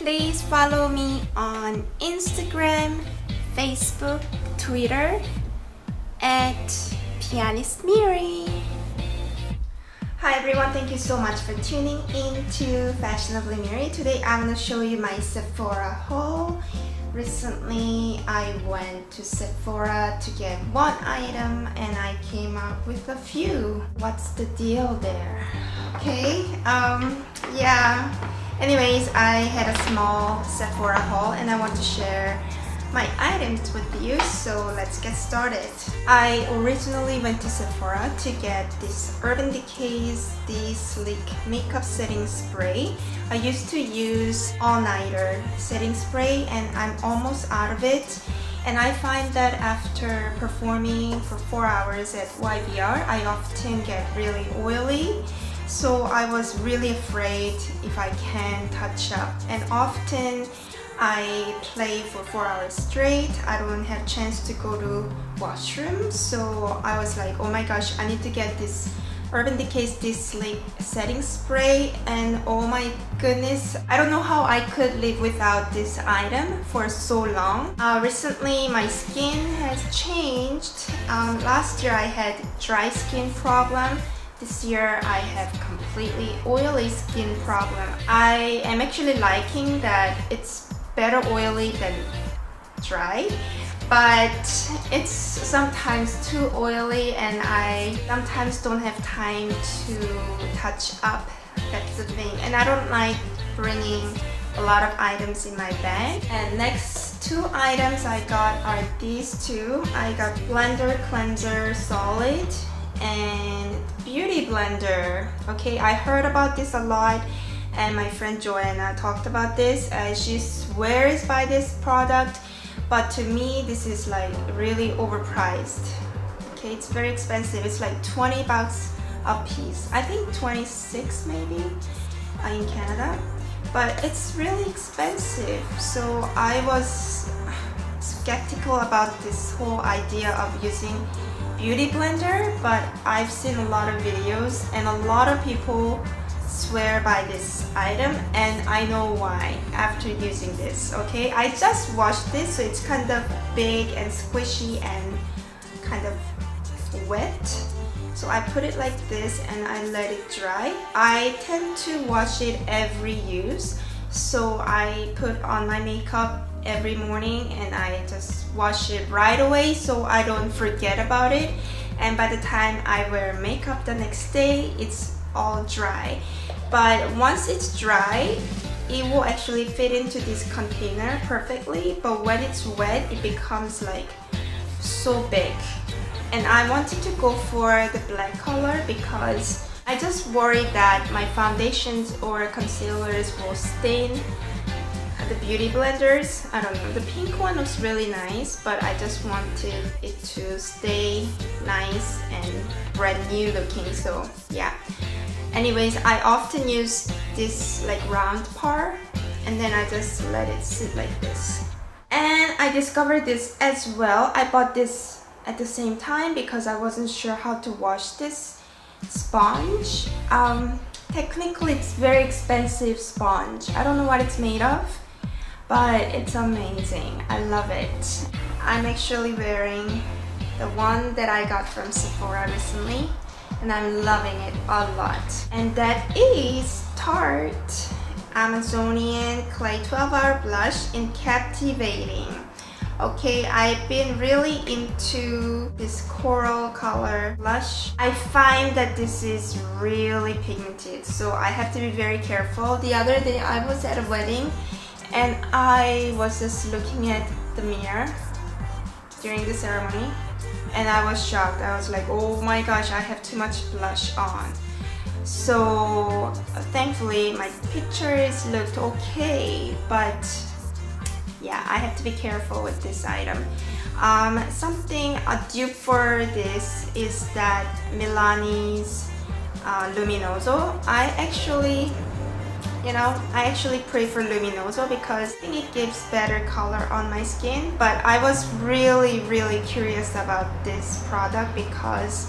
Please follow me on Instagram, Facebook, Twitter at PianistMiri. Hi everyone, thank you so much for tuning in to FashionablyMiri. Today I'm going to show you my Sephora haul. Recently I went to Sephora to get one item and I came up with a few. What's the deal there? Okay, yeah. Anyways, I had a small Sephora haul and I want to share my items with you, so let's get started. I originally went to Sephora to get this Urban Decay's De-Slick makeup setting spray. I used to use All-Nighter setting spray and I'm almost out of it, and I find that after performing for 4 hours at YBR I often get really oily, so I was really afraid if I can touch up, and often I play for 4 hours straight. I don't have chance to go to washroom, so I was like, oh my gosh, I need to get this Urban Decay's De-Slick setting spray, and oh my goodness, I don't know how I could live without this item for so long. Recently my skin has changed. Last year I had dry skin problem. This year I have completely oily skin problem. I am actually liking that it's better oily than dry, but it's sometimes too oily and I sometimes don't have time to touch up. That's the thing, and I don't like bringing a lot of items in my bag. And next two items I got are these two. I got Blender Cleanser Solid and Beauty Blender. Okay, I heard about this a lot and my friend Joanna talked about this. She swears by this product, but to me this is like really overpriced. Okay, it's very expensive. It's like 20 bucks a piece. I think 26 maybe in Canada, but it's really expensive. So I was skeptical about this whole idea of using Beauty Blender, but I've seen a lot of videos and a lot of people swear by this item, and I know why after using this. Okay, I just washed this, so it's kind of big and squishy and kind of wet, so I put it like this and I let it dry. I tend to wash it every use, so I put on my makeup every morning and I just wash it right away so I don't forget about it, and by the time I wear makeup the next day it's all dry. But once it's dry it will actually fit into this container perfectly, but when it's wet it becomes like so big, and I wanted to go for the black color because I just worry that my foundations or concealers will stain the Beauty Blenders. I don't know, the pink one looks really nice, but I just wanted it to stay nice and brand new looking, so yeah. Anyways, I often use this like round part and then I just let it sit like this. And I discovered this as well. I bought this at the same time because I wasn't sure how to wash this sponge. Technically it's very expensive sponge. I don't know what it's made of, but it's amazing. I love it. I'm actually wearing the one that I got from Sephora recently and I'm loving it a lot. And that is Tarte Amazonian Clay 12-Hour Blush in Captivating. Okay, I've been really into this coral color blush. I find that this is really pigmented, so I have to be very careful. The other day I was at a wedding and I was just looking at the mirror during the ceremony and I was shocked. I was like, oh my gosh, I have too much blush on. So thankfully my pictures looked okay, but yeah, I have to be careful with this item. Something a dupe for this is that Milani's Luminoso. I actually prefer Luminoso because I think it gives better color on my skin, but I was really curious about this product because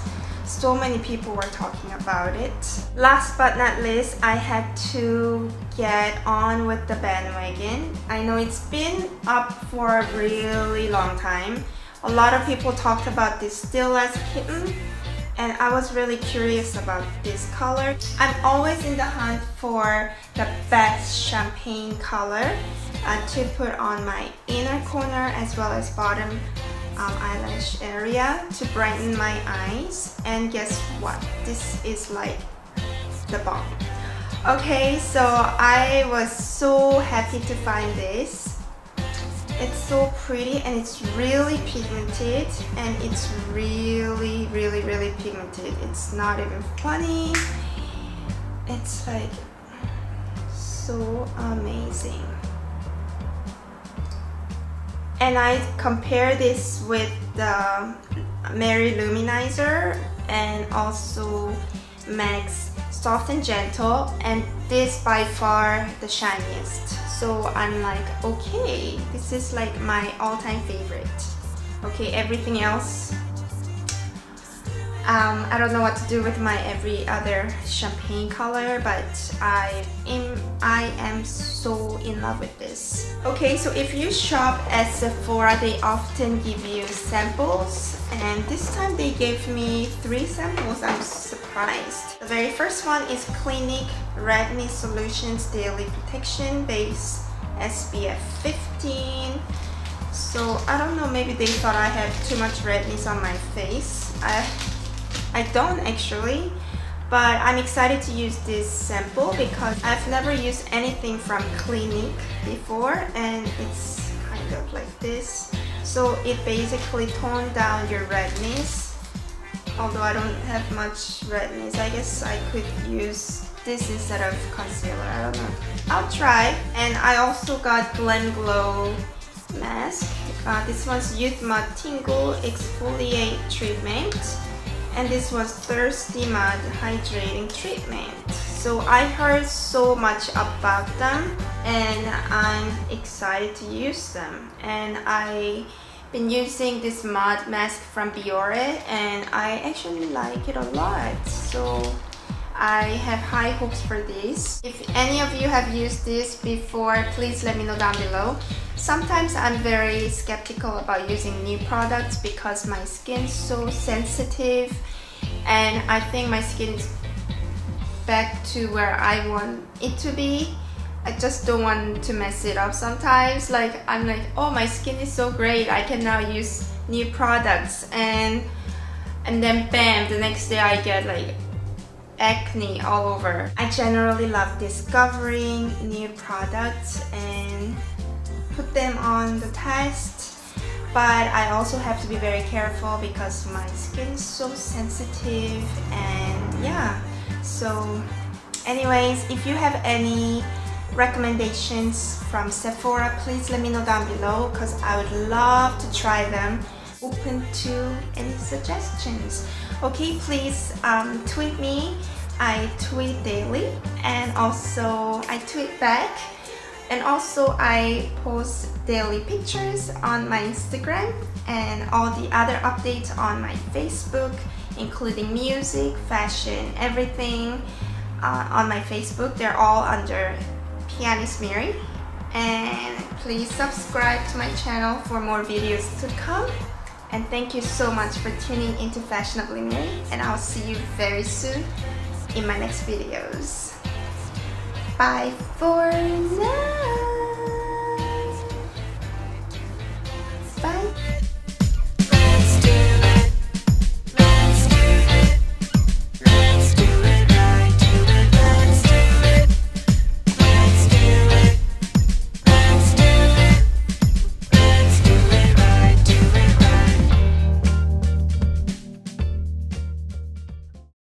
So many people were talking about it. Last but not least, I had to get on with the bandwagon. I know it's been up for a really long time. A lot of people talked about this Still As Kitten, and I was really curious about this color. I'm always in the hunt for the best champagne color to put on my inner corner as well as bottom eyelash area to brighten my eyes. And guess what? This is like the bomb. Okay, so I was so happy to find this. It's so pretty and it's really pigmented, and it's really pigmented. It's not even funny. It's like so amazing. And I compare this with the Mary Luminizer and also MAX Soft and Gentle, and this by far the shiniest. So I'm like, okay, this is like my all-time favorite. Okay, everything else, I don't know what to do with my every other champagne color, but I am so in love with this. Okay, so if you shop at Sephora, they often give you samples, and this time they gave me 3 samples. I'm surprised. The very first one is Clinique Redness Solutions Daily Protection Base SPF 15. So I don't know, maybe they thought I have too much redness on my face. I don't actually, but I'm excited to use this sample because I've never used anything from Clinique before, and it's kind of like this. So it basically toned down your redness. Although I don't have much redness, I guess I could use this instead of concealer, I don't know. I'll try. And I also got Glen Glow mask. This one's Youth Mud Tingle Exfoliate Treatment. And this was Thirsty Mud Hydrating Treatment. So I heard so much about them, and I'm excited to use them. And I've been using this mud mask from Biore, and I actually like it a lot. So I have high hopes for this. If any of you have used this before, please let me know down below. Sometimes I'm very skeptical about using new products because my skin's so sensitive, and I think my skin is back to where I want it to be. I just don't want to mess it up sometimes. Like, I'm like, oh, my skin is so great, I can now use new products, and then bam, the next day I get like acne all over. I generally love discovering new products and put them on the test, but I also have to be very careful because my skin is so sensitive. And yeah, so anyways, if you have any recommendations from Sephora, please let me know down below because I would love to try them. Open to any suggestions. Okay, please tweet me. I tweet daily, and also I tweet back, and also I post daily pictures on my Instagram and all the other updates on my Facebook, including music, fashion, everything on my Facebook. They're all under PianistMiri. And please subscribe to my channel for more videos to come. And thank you so much for tuning into FashionablyMiri, and I'll see you very soon in my next videos. Bye for now!